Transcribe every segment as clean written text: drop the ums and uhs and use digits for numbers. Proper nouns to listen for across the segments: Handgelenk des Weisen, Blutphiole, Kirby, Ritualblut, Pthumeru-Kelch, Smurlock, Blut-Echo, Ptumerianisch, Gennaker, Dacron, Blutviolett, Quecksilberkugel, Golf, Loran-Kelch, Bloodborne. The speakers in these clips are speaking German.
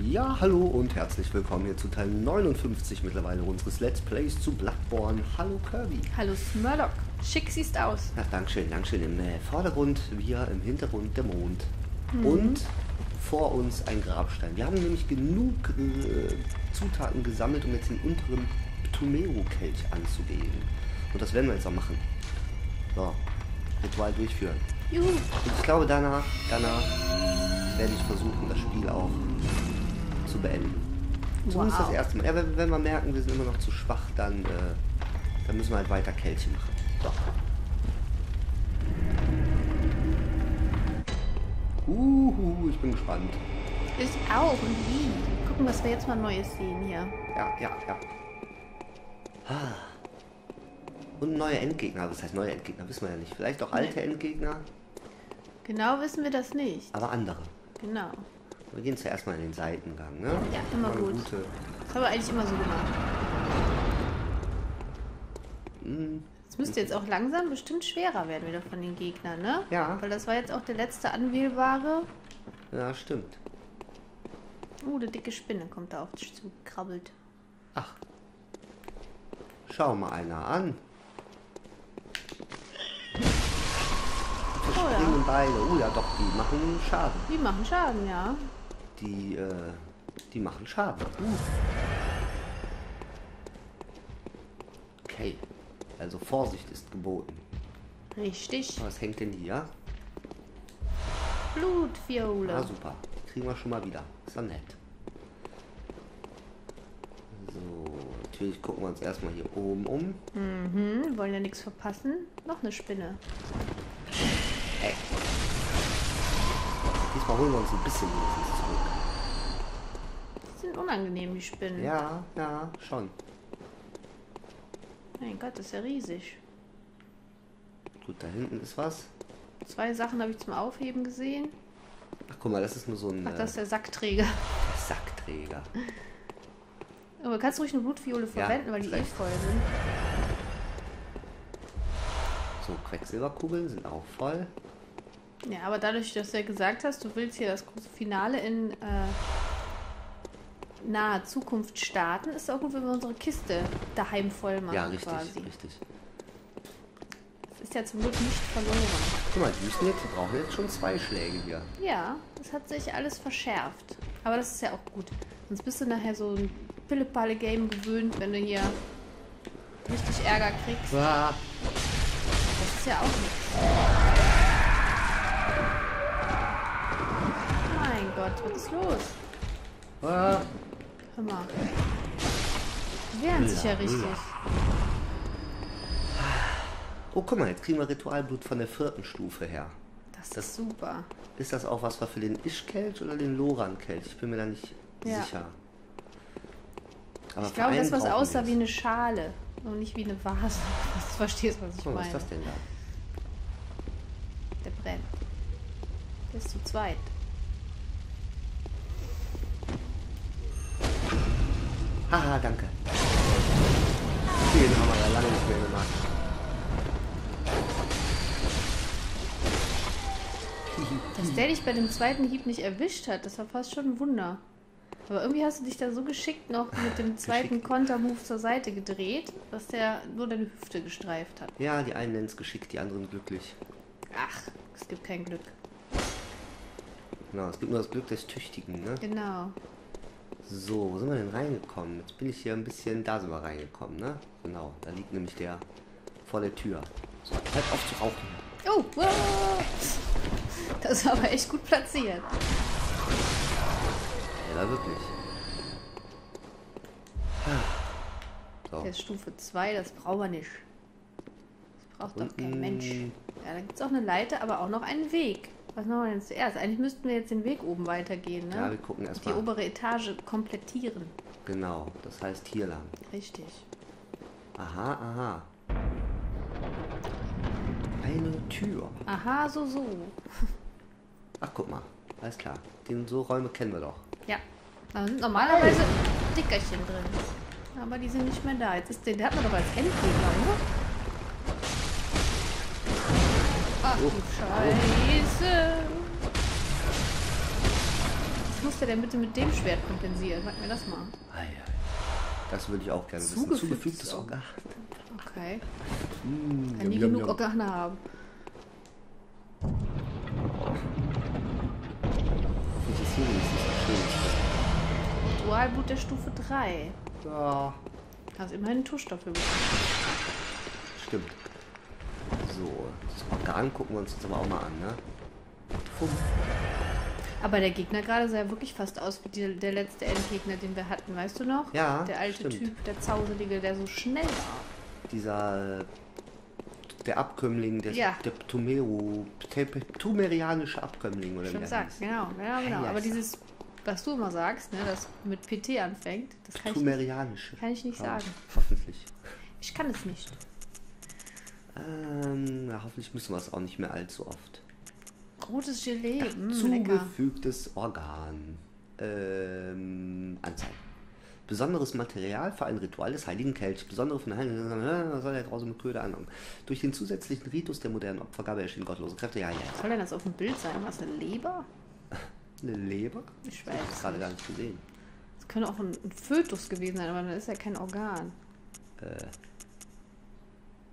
Ja, hallo und herzlich willkommen hier zu Teil 59 mittlerweile unseres Let's Plays zu Bloodborne. Hallo Kirby. Hallo Smurlock. Schick siehst aus. Ach, Dankeschön, Dankeschön. Im Vordergrund wir, im Hintergrund der Mond. Mhm. Und vor uns ein Grabstein. Wir haben nämlich genug Zutaten gesammelt, um jetzt den unteren Pthumeru-Kelch anzugehen. Und das werden wir jetzt auch machen. So, Ritual durchführen. Juhu. Und ich glaube, danach werde ich versuchen, das Spiel auch zu beenden. Wow. Zumindest das erste Mal. Ja, wenn wir merken, wir sind immer noch zu schwach, dann müssen wir halt weiter Kelche machen. So. Uhu, ich bin gespannt. Ich auch und wie. Gucken, was wir jetzt mal Neues sehen hier. Ja. Ah. Und neue Endgegner. Was heißt neue Endgegner? Wissen wir ja nicht. Vielleicht auch alte Endgegner. Genau wissen wir das nicht. Aber andere. Genau. Wir gehen zuerst mal in den Seitengang, ne? Ja, immer gut. Das haben wir eigentlich immer so gemacht. Mhm. Das müsste jetzt auch langsam bestimmt schwerer werden wieder von den Gegnern, ne? Ja. Weil das war jetzt auch der letzte anwählbare. Ja, stimmt. Oh, eine dicke Spinne kommt da auf dich zu, krabbelt. Ach. Schau mal einer an. Springen Beile. Oh ja, doch, die machen Schaden. Die machen Schaden, ja. Die machen Schaden. Okay. Also Vorsicht ist geboten. Richtig. Was hängt denn hier? Blutviolett. Ah, super. Die kriegen wir schon mal wieder. Ist doch nett. So, natürlich gucken wir uns erstmal hier oben um. Mhm, wollen ja nichts verpassen. Noch eine Spinne. Ey. Diesmal holen wir uns ein bisschen wenigstens zurück. Die sind unangenehm, die Spinnen. Ja, ja, schon. Mein Gott, das ist ja riesig. Gut, da hinten ist was. Zwei Sachen habe ich zum Aufheben gesehen. Ach, guck mal, das ist nur so ein... Ach, das ist der Sackträger. Sackträger. Aber kannst du ruhig eine Blutviole verwenden, ja, weil die eh voll sind. So, Quecksilberkugeln sind auch voll. Ja, aber dadurch, dass du ja gesagt hast, du willst hier das große Finale in naher Zukunft starten, ist auch gut, wenn wir unsere Kiste daheim voll machen. Ja, richtig, quasi. Richtig. Das ist ja zum Glück nicht verloren. Guck mal, wir brauchen jetzt schon zwei Schläge hier. Ja, das hat sich alles verschärft. Aber das ist ja auch gut. Sonst bist du nachher so ein Pille-Palle-Game gewöhnt, wenn du hier richtig Ärger kriegst. Ah. Das ist ja auch nichts. Mein Gott, was ist los? Ah. Hör mal. Die wehren sich ja richtig. Oh, guck mal, jetzt kriegen wir Ritualblut von der 4. Stufe her. Das ist super. Ist das auch was für den Ischkelch oder den Loran-Kelch? Ich bin mir da nicht sicher. Aber ich glaube, das was aussah wie eine Schale und nicht wie eine Vase. Du verstehst, was ich meine. Was ist das denn da? Der brennt. Der ist zu zweit. Haha, danke. Den haben wir ja lange nicht mehr gemacht. Dass der dich bei dem zweiten Hieb nicht erwischt hat, das war fast schon ein Wunder. Aber irgendwie hast du dich da so geschickt noch mit dem zweiten Kontermove zur Seite gedreht, dass der nur deine Hüfte gestreift hat. Ja, die einen nennen es geschickt, die anderen glücklich. Ach, es gibt kein Glück. Genau, es gibt nur das Glück des Tüchtigen, ne? Genau. So, wo sind wir denn reingekommen? Jetzt bin ich hier ein bisschen... Da sind wir reingekommen, ne? Genau, da liegt nämlich der vor der Tür. So, halt auf zu rauchen. Oh, wow. Das war aber echt gut platziert. Ja, wirklich. So. Der ist Stufe 2, das brauchen wir nicht. Das braucht doch kein Mensch. Ja, da gibt es auch eine Leiter, aber auch noch einen Weg. Was machen wir denn zuerst? Eigentlich müssten wir jetzt den Weg oben weitergehen, ne? Ja, wir gucken erstmal. Die obere Etage komplettieren. Genau, das heißt hier lang. Richtig. Aha, aha. Eine Tür. Aha, so, so. Ach, guck mal. Alles klar. So Räume kennen wir doch. Ja. Da sind normalerweise Dickerchen drin. Aber die sind nicht mehr da. Jetzt ist der hat man doch als Endgegner, ne? Oh, Scheiße. Was muss der denn bitte mit dem Schwert kompensieren? Sag mir das mal. Das würde ich auch gerne wissen. Zugefügtes Organ. Okay. Kann nie genug Organe haben. Ritualblut der Stufe 3. Ja. Hast immerhin einen Tusch dafür bekommen. Stimmt. So, das Organ gucken wir uns jetzt aber auch mal an, ne? Fünf. Aber der Gegner gerade sah ja wirklich fast aus wie der letzte Endgegner, den wir hatten, weißt du noch? Ja, der alte stimmt. Typ, der Zauselige, der so schnell war. Dieser, der Abkömmling, der Ptumerianische Abkömmling, oder wie das heißt. Genau. Aber dieses, was du immer sagst, ne, das mit PT anfängt, das kann ich nicht sagen. Hoffentlich. Ich kann es nicht. Hoffentlich müssen wir es auch nicht mehr allzu oft. Rotes Gelee. Zugefügtes Organ. Anzeigen. Besonderes Material für ein Ritual des Heiligen Kelch. Besondere von Heiligen Kelch. Was soll der grausame Köder anfangen? Durch den zusätzlichen Ritus der modernen Opfergabe erschien gottlose Kräfte. Ja, ja. Was soll denn das auf dem Bild sein? Was, eine Leber? Eine Leber? Ich weiß. Ich habe das gerade gar nicht gesehen. Das könnte auch ein Fötus gewesen sein, aber dann ist ja kein Organ.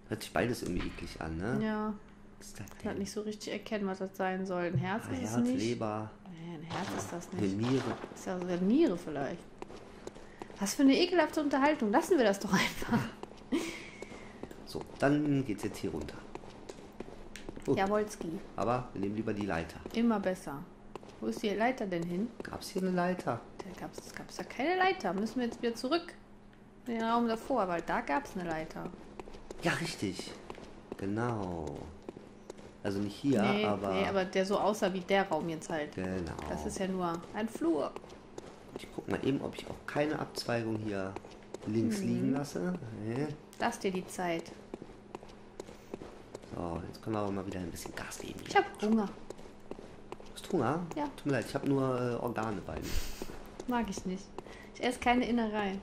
Hört sich beides irgendwie eklig an, ne? Ja. Ich kann nicht so richtig erkennen, was das sein soll. Ein Herz ist es nicht. Leber. Nee, ein Herz ist das nicht. Eine Niere. Ist ja so eine Niere vielleicht. Was für eine ekelhafte Unterhaltung. Lassen wir das doch einfach. So, dann geht's jetzt hier runter. Oh. Jawolski. Aber wir nehmen lieber die Leiter. Immer besser. Wo ist die Leiter denn hin? Gab's hier eine Leiter? Da gab's ja keine Leiter. Müssen wir jetzt wieder zurück in den Raum davor, weil da gab's eine Leiter. Ja, richtig. Genau. Also nicht hier, aber... Nee, aber der so aussah wie der Raum jetzt halt. Genau. Das ist ja nur ein Flur. Ich guck mal eben, ob ich auch keine Abzweigung hier links liegen lasse. Nee. Lass dir die Zeit. So, jetzt können wir aber mal wieder ein bisschen Gas geben. Ich hab Hunger. Du hast Hunger? Ja. Tut mir leid, ich habe nur Organe bei mir. Mag ich nicht. Ich esse keine Innereien.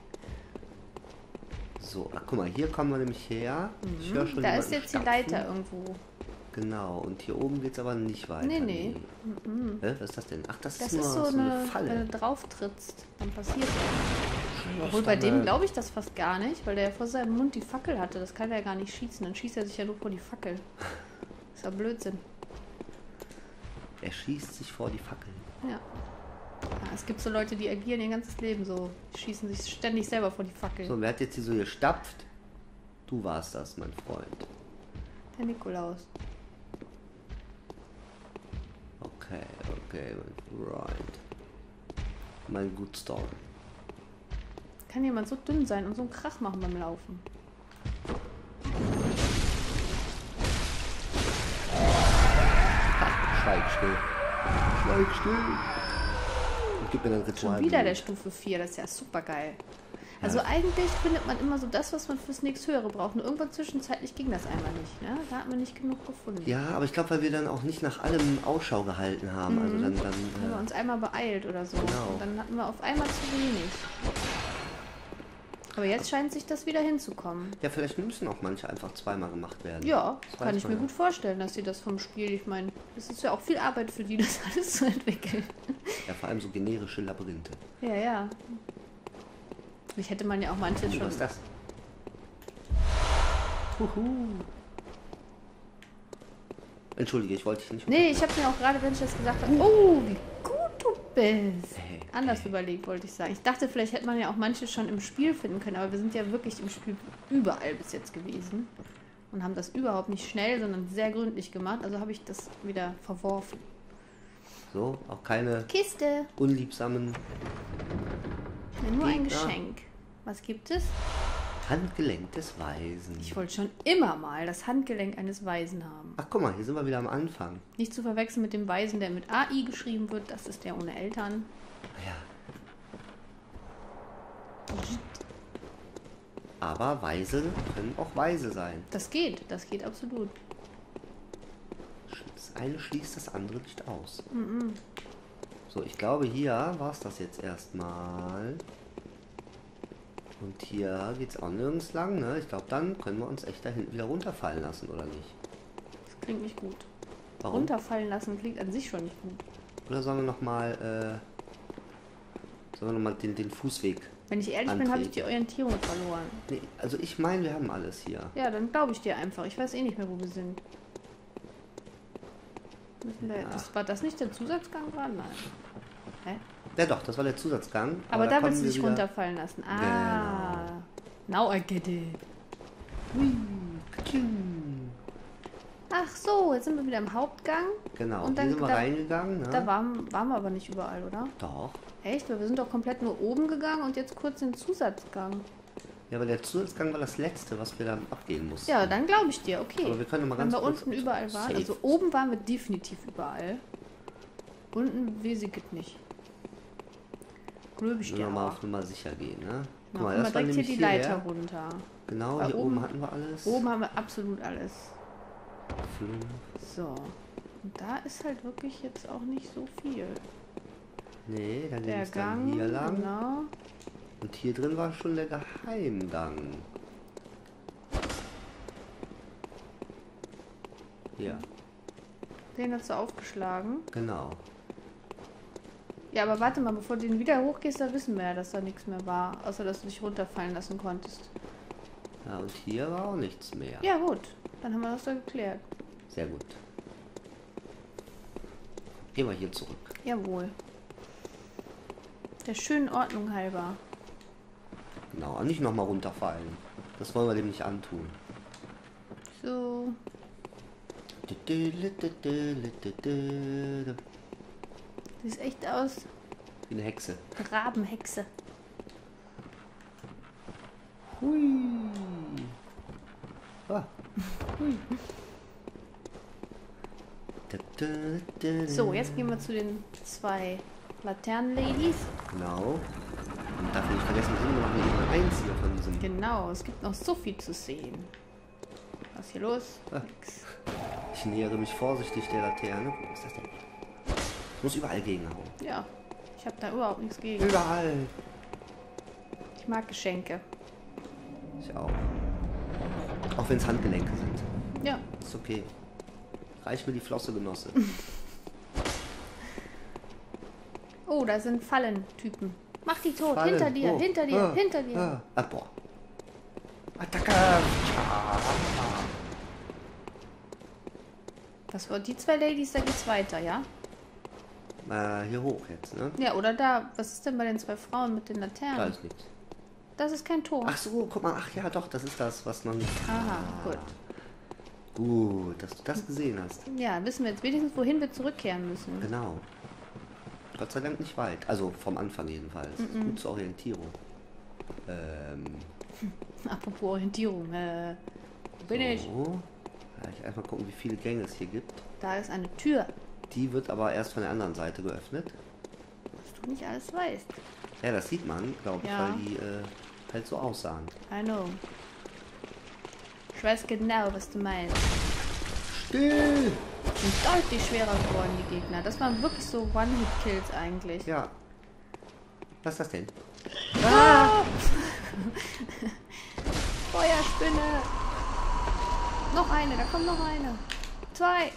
So, guck mal, hier kommen wir nämlich her. Ich höre schon, da ist jetzt die Leiter irgendwo. Genau, und hier oben geht es aber nicht weiter. Nee. Was ist das denn? Ach, das ist so eine Falle. Wenn du drauf trittst, dann passiert das. Obwohl bei dem glaube ich das fast gar nicht, weil der ja vor seinem Mund die Fackel hatte. Das kann er ja gar nicht schießen. Dann schießt er sich ja nur vor die Fackel. Ist ja Blödsinn. Er schießt sich vor die Fackel. Ja. Es gibt so Leute, die agieren ihr ganzes Leben so. Die schießen sich ständig selber vor die Fackel. So, wer hat jetzt hier so gestapft? Du warst das, mein Freund. Der Nikolaus. Okay, right. Mein Good Story. Kann jemand so dünn sein und so einen Krach machen beim Laufen? Ach, schweig still. Schweig still. Gib mir dann schon wieder der Stufe 4, das ist ja super geil. Also eigentlich findet man immer so das, was man fürs nächste Höhere braucht. Nur irgendwann zwischenzeitlich ging das einmal nicht. Ne? Da hat man nicht genug gefunden. Ja, aber ich glaube, weil wir dann auch nicht nach allem Ausschau gehalten haben. Also dann haben wir uns einmal beeilt oder so. Genau. Und dann hatten wir auf einmal zu wenig. Aber jetzt scheint sich das wieder hinzukommen. Ja, vielleicht müssen auch manche einfach zweimal gemacht werden. Ja, das kann ich mir gut vorstellen, dass sie das vom Spiel... Ich meine, es ist ja auch viel Arbeit für die, das alles zu entwickeln. Ja, vor allem so generische Labyrinthe. Ja. Mich hätte man ja auch manche schon... Was ist das? Huhu. Entschuldige, ich wollte dich nicht... Nee, ich habe mir auch gerade, wenn ich das gesagt habe... Oh, wie gut du bist! Hey. Anders überlegt, wollte ich sagen. Ich dachte, vielleicht hätte man ja auch manche schon im Spiel finden können, aber wir sind ja wirklich im Spiel überall bis jetzt gewesen und haben das überhaupt nicht schnell, sondern sehr gründlich gemacht. Also habe ich das wieder verworfen. So, auch keine Kiste. Unliebsamen. Ja, nur ein Geschenk. Was gibt es? Handgelenk des Weisen. Ich wollte schon immer mal das Handgelenk eines Weisen haben. Ach, guck mal, hier sind wir wieder am Anfang. Nicht zu verwechseln mit dem Weisen, der mit AI geschrieben wird. Das ist der ohne Eltern. Ja. Aber Weise können auch weise sein. Das geht absolut. Das eine schließt das andere nicht aus. So, ich glaube, hier war es das jetzt erstmal. Und hier geht es auch nirgends lang, ne? Ich glaube, dann können wir uns echt da hinten wieder runterfallen lassen, oder nicht? Das klingt nicht gut. Warum? Runterfallen lassen klingt an sich schon nicht gut. Oder sollen wir nochmal den Fußweg? Wenn ich ehrlich bin, habe ich die Orientierung verloren. Nee, also ich meine, wir haben alles hier. Ja, dann glaube ich dir einfach. Ich weiß eh nicht mehr, wo wir sind. War das nicht der Zusatzgang? Nein. Hä? Ja doch, das war der Zusatzgang. Aber da willst du dich runterfallen lassen. Ah. Genau. Now I get it. Ach so, jetzt sind wir wieder im Hauptgang. Genau, und dann sind wir reingegangen. Ne? Da waren wir aber nicht überall, oder? Doch. Echt? Weil wir sind doch komplett nur oben gegangen und jetzt kurz den Zusatzgang. Ja, aber der Zusatzgang war das Letzte, was wir dann abgehen mussten. Ja, dann glaube ich dir, okay. Aber wir können mal ganz kurz... Wenn wir unten überall waren, also oben waren wir definitiv überall. Unten, wie sie geht nicht. Gröb ich dir aber. Nochmal auf Nummer sicher gehen, ne? Guck mal, das war direkt hier die Leiter runter. Genau, hier oben hatten wir alles. Oben haben wir absolut alles. So. Und da ist halt wirklich jetzt auch nicht so viel. Nee, dann der Gang, hier lang. Genau. Und hier drin war schon der Geheimgang. Ja. Den hast du aufgeschlagen. Genau. Ja, aber warte mal, bevor du den wieder hochgehst, da wissen wir ja, dass da nichts mehr war. Außer, dass du dich runterfallen lassen konntest. Ja, und hier war auch nichts mehr. Ja, gut. Dann haben wir das da geklärt. Sehr gut. Gehen wir hier zurück. Jawohl. Der schönen Ordnung halber. Genau, nicht nochmal runterfallen. Das wollen wir dem nicht antun. So. Sie ist echt aus. Wie eine Hexe. Rabenhexe. Hui. Ah. Hui. So, jetzt gehen wir zu den zwei Laternenladies. Genau. Und darf nicht vergessen, wir sind nur noch eine einzige von diesen. Genau, es gibt noch so viel zu sehen. Was ist hier los? Ah. Ich nähere mich vorsichtig der Laterne. Wo ist das denn? Ich muss überall gegenhauen. Ja, ich habe da überhaupt nichts gegen. Überall. Ich mag Geschenke. Ich auch. Auch wenn es Handgelenke sind. Ja. Ist okay. Reich mir die Flosse, Genosse. Oh, da sind Fallentypen. Mach die tot. Fallen. Hinter dir, oh. Hinter dir, ah. Hinter dir. Ah, ah boah. Attacke. Ah. Das waren die zwei Ladies, da geht's weiter, ja? Hier hoch jetzt, ne? Ja, oder da. Was ist denn bei den zwei Frauen mit den Laternen? Da ist nichts. Das ist kein Tor. Ach so, guck mal. Ach ja, doch, das ist das, was man... Aha, gut. Gut, dass du das gesehen hast. Ja, wissen wir jetzt wenigstens, wohin wir zurückkehren müssen. Genau. Gott sei Dank nicht weit. Also vom Anfang jedenfalls. Mm-mm. Gut zur Orientierung. Apropos Orientierung. Wo bin ich? Ja, ich einfach gucken, wie viele Gänge es hier gibt. Da ist eine Tür. Die wird aber erst von der anderen Seite geöffnet. Was du nicht alles weißt. Ja, das sieht man, glaube ich, ja. Weil die halt so aussahen. I know. Ich weiß genau, was du meinst. Still! Sind deutlich schwerer geworden, die Gegner. Das waren wirklich so One-Hit-Kills eigentlich. Ja. Was ist das denn? Ah! Feuerspinne! Noch eine, da kommt noch eine. Zwei!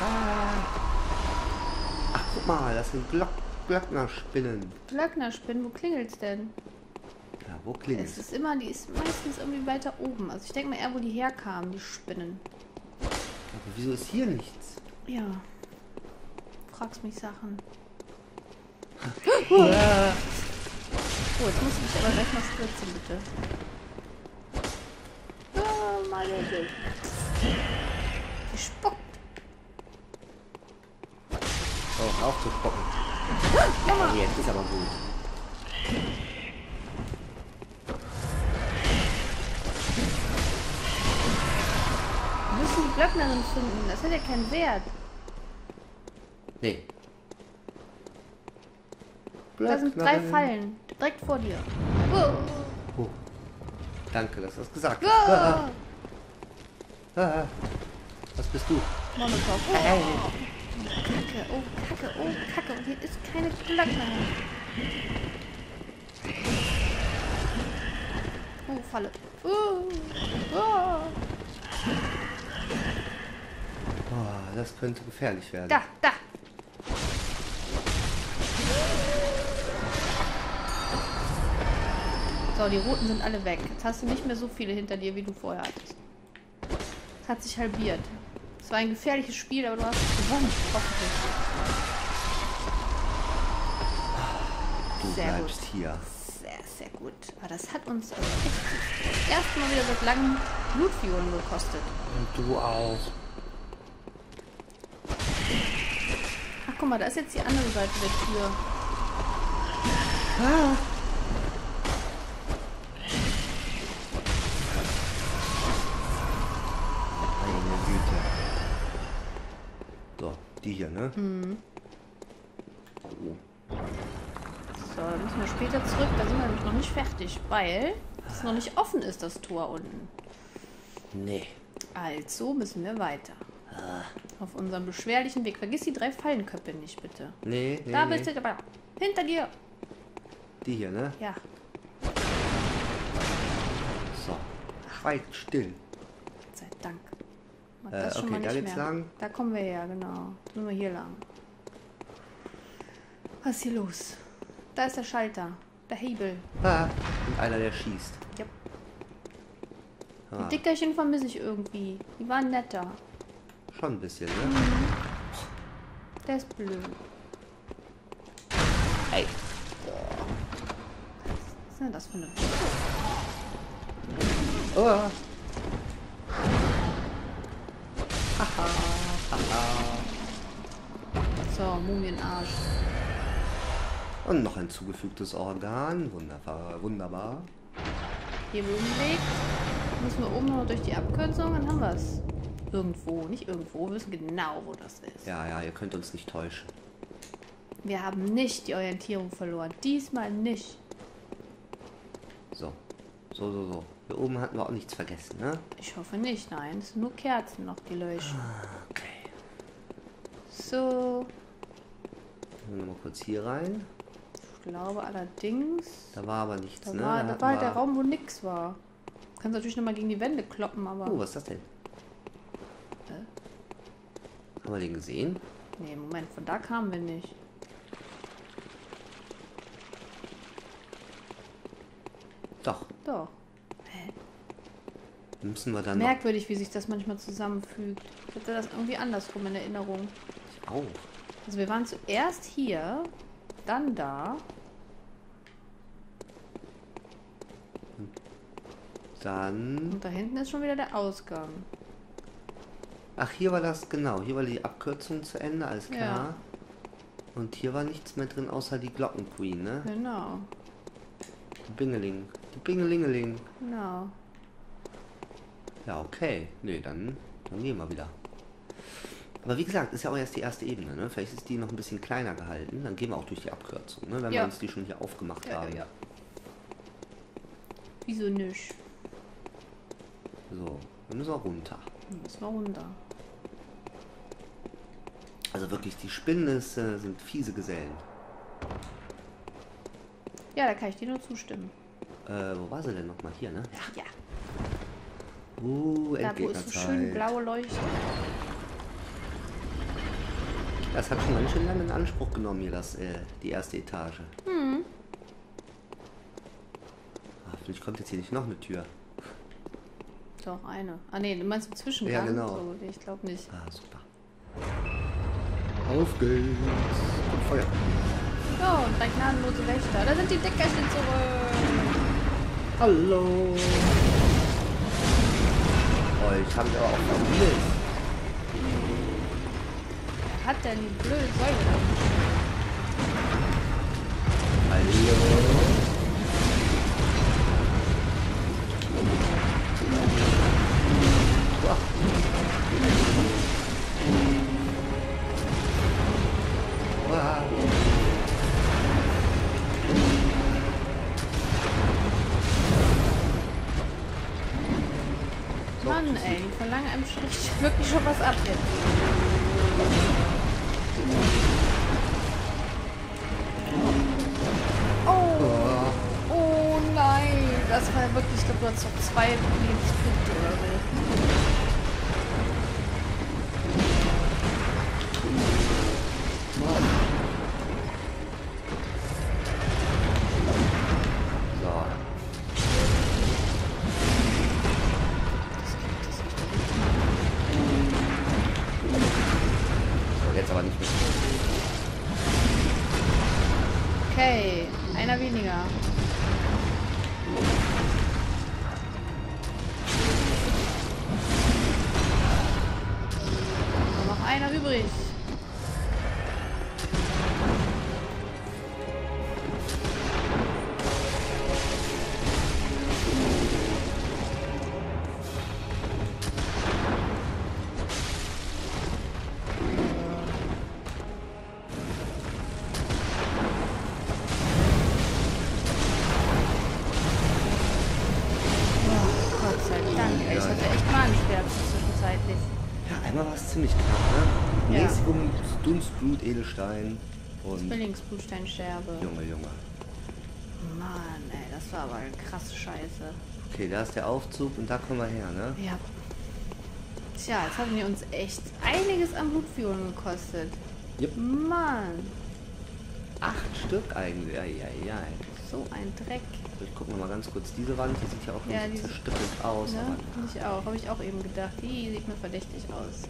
Ah. Ach, guck mal, das sind Glöcknerspinnen. Glöcknerspinnen? Wo klingelt's denn? Ja, wo klingelt's? Es ist immer, die ist meistens irgendwie weiter oben. Also ich denke mal eher, wo die herkamen, die Spinnen. Aber wieso ist hier nichts? Ja. Fragst mich Sachen. Oh, jetzt musst du mich aber gleich mal spritzen, bitte. Oh, meine Güte. Gespuckt. Oh, auch zu spocken. Ja, jetzt ist aber gut. Wir müssen die Glöcknerin finden, das hat ja keinen Wert. Nee. Da sind drei Fallen, direkt vor dir. Oh. Oh. Danke, dass du das gesagt hast. Ah. Ah. Was bist du? Molotov. Oh. Hey. Kacke, oh Kacke, oh Kacke, und hier ist keine Glöckner. Oh, Falle. Oh, das könnte gefährlich werden. Da, da! So, die roten sind alle weg. Jetzt hast du nicht mehr so viele hinter dir, wie du vorher hattest. Es hat sich halbiert. Es war ein gefährliches Spiel, aber du hast es gewonnen. Hoffentlich. Du sehr bleibst gut. Hier. Sehr, sehr gut. Aber das hat uns also echt das erste Mal wieder seit langem Blutviolen gekostet. Und du auch. Ach, guck mal, da ist jetzt die andere Seite der Tür. Ah. Die hier, ne? Mhm. So, dann müssen wir später zurück. Da sind wir nämlich noch nicht fertig, weil es noch nicht offen ist, das Tor unten. Nee. Also müssen wir weiter. Auf unserem beschwerlichen Weg. Vergiss die 3 Fallenköpfe nicht, bitte. Nee, nee. Da bist du dabei. Hinter dir. Die hier, ne? Ja. So. Schweig still. Gott sei Dank. Das schon okay, mal nicht da lang. Da kommen wir her, genau. Nur wir hier lang. Was ist hier los? Da ist der Schalter. Der Hebel. Ah, und einer, der schießt. Yep. Ah. Die Dickerchen vermisse ich irgendwie. Die waren netter. Schon ein bisschen, ne? Mhm. Der ist blöd. Ey. Was ist denn das für eine... Oh. Haha, haha. So, Mumienarsch. Und noch ein zugefügtes Organ. Wunderbar, wunderbar. Hier Weg. Müssen wir oben noch durch die Abkürzung, dann haben wir es. Irgendwo, nicht irgendwo. Wir wissen genau, wo das ist. Ja, ja, ihr könnt uns nicht täuschen. Wir haben nicht die Orientierung verloren. Diesmal nicht. So. So, so, so. Hier oben hatten wir auch nichts vergessen, ne? Ich hoffe nicht, nein. Es sind nur Kerzen noch, die leuchten. Okay. So. Gehen wir mal kurz hier rein. Ich glaube allerdings... Da war aber nichts, da ne? Da war halt der Raum, wo nichts war. Du kannst natürlich nochmal gegen die Wände kloppen, aber... Oh, was ist das denn? Haben wir den gesehen? Nee, Moment, von da kamen wir nicht. Doch. Doch. Hä? Müssen wir dann merkwürdig, wie sich das manchmal zusammenfügt. Ich hatte das irgendwie andersrum in Erinnerung. Ich auch. Also wir waren zuerst hier, dann da. Und dann... Und da hinten ist schon wieder der Ausgang. Ach, hier war das, genau. Hier war die Abkürzung zu Ende, alles klar. Ja. Und hier war nichts mehr drin, außer die Glockenqueen, ne? Genau. Die Bingeling. Die Bingelingeling. Genau. Ja, okay. Nee, dann gehen wir wieder. Aber wie gesagt, ist ja auch erst die erste Ebene, ne? Vielleicht ist die noch ein bisschen kleiner gehalten. Dann gehen wir auch durch die Abkürzung, ne? Wenn wir uns die schon hier aufgemacht haben. Ja. Wieso nicht? So, dann müssen wir runter. Dann müssen wir runter. Also wirklich, die Spinnen sind fiese Gesellen. Ja, da kann ich dir nur zustimmen. Wo war sie denn nochmal? Hier, ne? Ja. Da, wo ist so schön blaue Leuchte. Das hat schon ganz schön lange in Anspruch genommen, hier die erste Etage. Hm. Ach, vielleicht kommt jetzt hier nicht noch eine Tür. Doch, eine. Ah, nee, du meinst inzwischen gar nicht. Ja, genau. So, ich glaube nicht. Ah, super. Auf geht's. Und Feuer. So, oh, und drei gnadenlose Wächter. Da sind die Dickerchen zurück. Hallo. Oh, ich habe aber auch noch Blöd. Wer hat denn die blöde Säule? Hallo. Mann, ey, die verlangen einem wirklich schon was ab jetzt. Oh. Oh nein. Das war ja wirklich, ich glaube, du hast noch 2 Lebenspunkte oder so. 2. Einer weniger. Noch einer übrig. Blut, Edelstein und Zwillingsblutsteinscherbe. Junge, Junge. Mann, ey, das war aber eine krasse Scheiße. Okay, da ist der Aufzug und da kommen wir her, ne? Ja. Tja, jetzt haben wir uns echt einiges an Blutfiolen gekostet. Yep. Mann. 8 Stück eigentlich, ja, ja, ja. So ein Dreck. Ich gucke mal ganz kurz diese Wand, die sieht ja auch nicht so zerstückelt aus. Ne? Finde ich auch, habe ich auch eben gedacht. Die sieht mir verdächtig aus.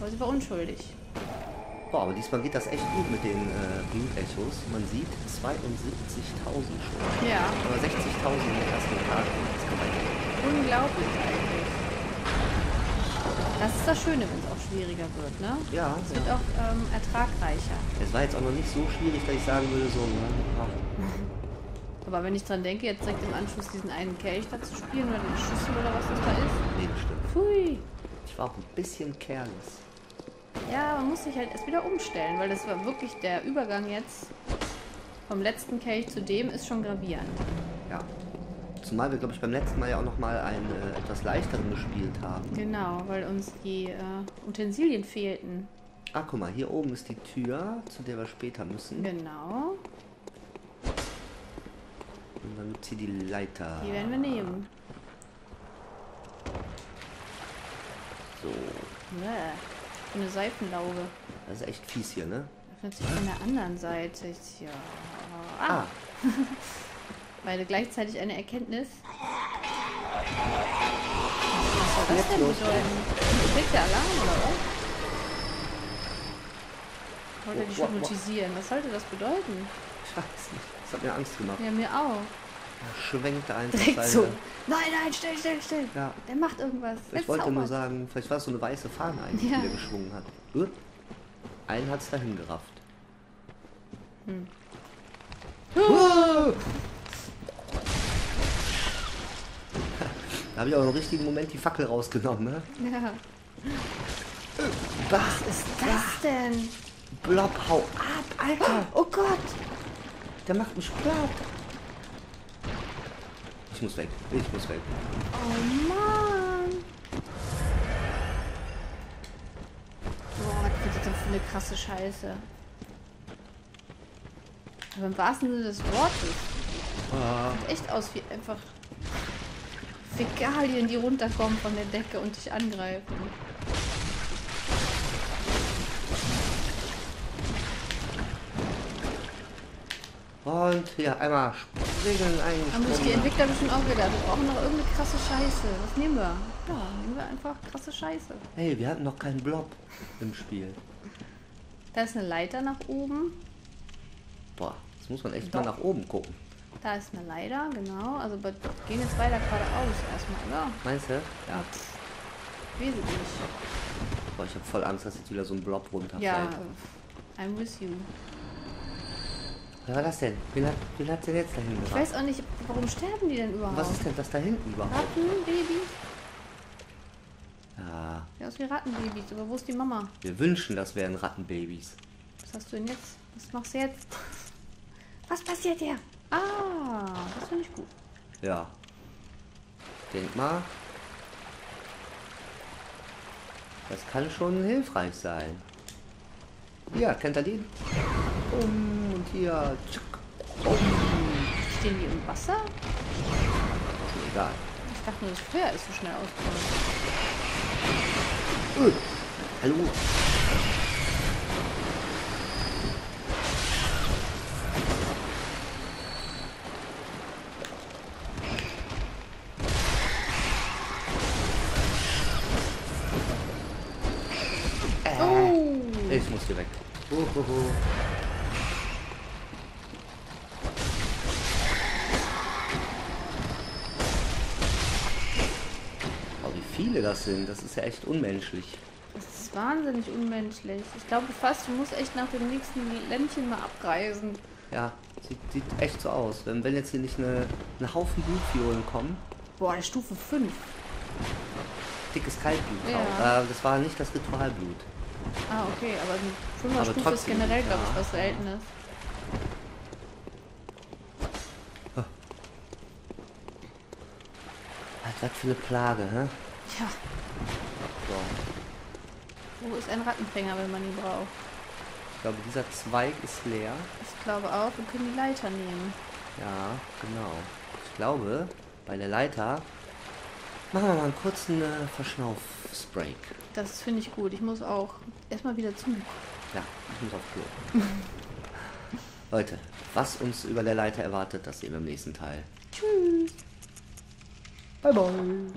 Aber sie war unschuldig. Boah, aber diesmal geht das echt gut mit den Blut-Echos. Man sieht 72.000 schon. Ja. Aber 60.000 in der ersten Etage. Das kann man nicht. Unglaublich eigentlich. Das ist das Schöne, wenn es auch schwieriger wird, ne? Ja. Es wird auch ertragreicher. Es war jetzt auch noch nicht so schwierig, dass ich sagen würde, so... Aber wenn ich dran denke, jetzt direkt im Anschluss diesen einen Kelch da zu spielen oder den Schüssel oder was das da ist... Nee, das stimmt. Pfui. Ich war auch ein bisschen careless. Ja, man muss sich halt erst wieder umstellen, weil das war wirklich der Übergang jetzt vom letzten Kelch zu dem ist schon gravierend. Ja. Zumal wir, glaube ich, beim letzten Mal ja auch nochmal einen etwas leichteren gespielt haben. Genau, weil uns die Utensilien fehlten. Ah, guck mal, hier oben ist die Tür, zu der wir später müssen. Genau. Und dann gibt es hier die Leiter. Die werden wir nehmen. So. Ja. Eine Seifenlauge. Das ist echt fies hier, ne? Öffnet sich von der anderen Seite. Ja. Ah! Beide gleichzeitig eine Erkenntnis. Was soll das denn bedeuten? Kriegt der Alarm oder was? Wollte dich hypnotisieren. Was sollte das bedeuten? Ich weiß nicht. Das hat mir Angst gemacht. Ja, mir auch. Er schwenkt eins direkt so. Nein, nein, still, still, still. Ja. Der macht irgendwas. Ich wollte nur sagen, vielleicht war es so eine weiße Fahne eigentlich, die der geschwungen hat. Einen hat es dahin gerafft. Hm. Da habe ich auch im richtigen Moment die Fackel rausgenommen, ne? Ja. Was ist das denn? Blob, hau ab, Alter. Oh Gott. Der macht mich platt. Ich muss weg. Ich muss weg. Oh Mann. Boah, was ist das denn für eine krasse Scheiße? Aber im wahrsten Sinne des Wortes. Sieht echt aus wie einfach Fäkalien, die runterkommen von der Decke und dich angreifen. Und hier einmal Regeln eigentlich. Haben sich die Entwickler bestimmt auch gedacht, wir brauchen noch irgendeine krasse Scheiße. Was nehmen wir? Ja, nehmen wir einfach krasse Scheiße. Hey, wir hatten noch keinen Blob im Spiel. Da ist eine Leiter nach oben. Boah, jetzt muss man echt mal nach oben gucken. Da ist eine Leiter, genau. Also wir gehen jetzt weiter geradeaus erstmal, oder? Meinst du? Ja. Wesentlich. Boah, ich habe voll Angst, dass jetzt wieder so ein Blob runterfällt. Ja, I'm with you. Was war das denn? Wen hat sie denn jetzt da hinten? Ich weiß auch nicht, warum sterben die denn überhaupt? Was ist denn das da hinten überhaupt? Rattenbabys? Ja. Sieht aus wie Rattenbabys, aber wo ist die Mama? Wir wünschen, das wären Rattenbabys. Was hast du denn jetzt? Was machst du jetzt? Was passiert hier? Ah, das finde ich gut. Ja. Denk mal. Das kann schon hilfreich sein. Ja, kennt ihr den? Und hier. Stehen die im Wasser? Ist egal. Ich dachte nur, das Feuer ist so schnell ausgekommen. Hallo. Ich muss hier weg. viele das sind. Das ist ja echt unmenschlich. Das ist wahnsinnig unmenschlich. Ich glaube fast, du musst echt nach dem nächsten Ländchen mal abreisen. Ja, sieht echt so aus. Wenn jetzt hier nicht ein Haufen Blutviolen kommen. Boah, eine Stufe 5. Dickes Kaltblut. Ja. Das war nicht das Ritualblut. Ah, okay, aber eine 5er Stufe ist generell, glaube ich, was Seltenes. Was für eine Plage, hä? Ja. So. Wo ist ein Rattenfänger, wenn man ihn braucht? Ich glaube, dieser Zweig ist leer. Ich glaube auch, wir können die Leiter nehmen. Ja, genau. Ich glaube, bei der Leiter machen wir mal einen kurzen Verschnaufsbreak. Das finde ich gut. Ich muss auch erstmal wieder zu. Ja, ich muss auf Klo. Leute, was uns über der Leiter erwartet, das sehen wir im nächsten Teil. Tschüss. Bye bye.